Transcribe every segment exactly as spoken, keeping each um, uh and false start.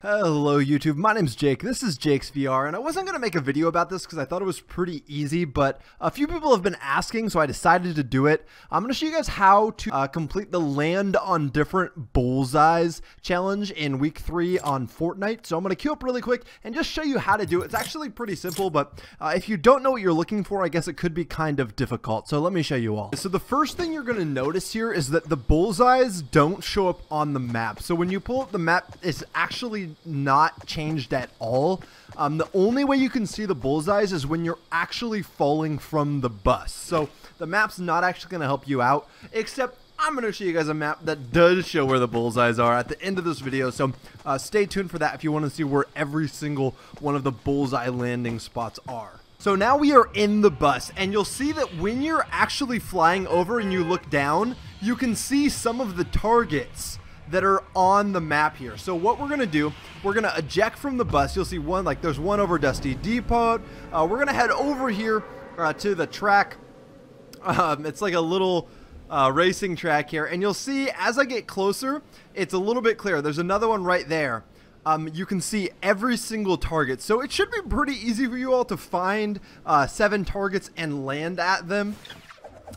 Hello YouTube, my name's Jake, this is Jake's V R, and I wasn't going to make a video about this because I thought it was pretty easy, but a few people have been asking, so I decided to do it. I'm going to show you guys how to uh, complete the land on different bullseyes challenge in week three on Fortnite, so I'm going to queue up really quick and just show you how to do it. It's actually pretty simple, but uh, if you don't know what you're looking for, I guess it could be kind of difficult, so let me show you all. So the first thing you're going to notice here is that the bullseyes don't show up on the map, so when you pull up the map, it's actually not changed at all. Um, the only way you can see the bullseyes is when you're actually falling from the bus. So the map's not actually going to help you out, except I'm going to show you guys a map that does show where the bullseyes are at the end of this video. So uh, stay tuned for that if you want to see where every single one of the bullseye landing spots are. So now we are in the bus, and you'll see that when you're actually flying over and you look down, you can see some of the targets that are on the map here. So what we're gonna do, we're gonna eject from the bus. You'll see one, like there's one over Dusty Depot. Uh, we're gonna head over here uh, to the track. Um, it's like a little uh, racing track here. And you'll see as I get closer, it's a little bit clearer. There's another one right there. Um, you can see every single target. So it should be pretty easy for you all to find uh, seven targets and land at them.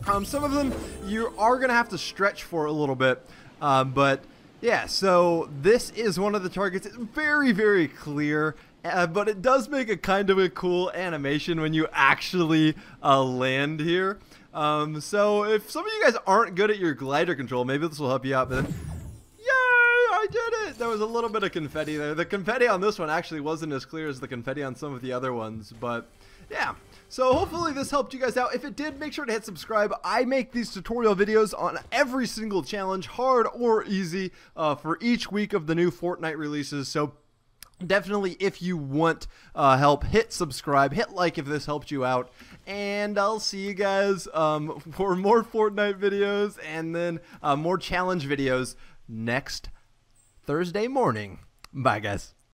Um, some of them you are gonna have to stretch for a little bit, uh, but yeah, so this is one of the targets. It's very, very clear, uh, but it does make a kind of a cool animation when you actually uh, land here. Um, so if some of you guys aren't good at your glider control, maybe this will help you out. But yay, I did it! There was a little bit of confetti there. The confetti on this one actually wasn't as clear as the confetti on some of the other ones, but yeah. So hopefully this helped you guys out. If it did, make sure to hit subscribe. I make these tutorial videos on every single challenge, hard or easy, uh, for each week of the new Fortnite releases. So definitely, if you want uh, help, hit subscribe, hit like if this helped you out, and I'll see you guys um, for more Fortnite videos and then uh, more challenge videos next Thursday morning. Bye, guys.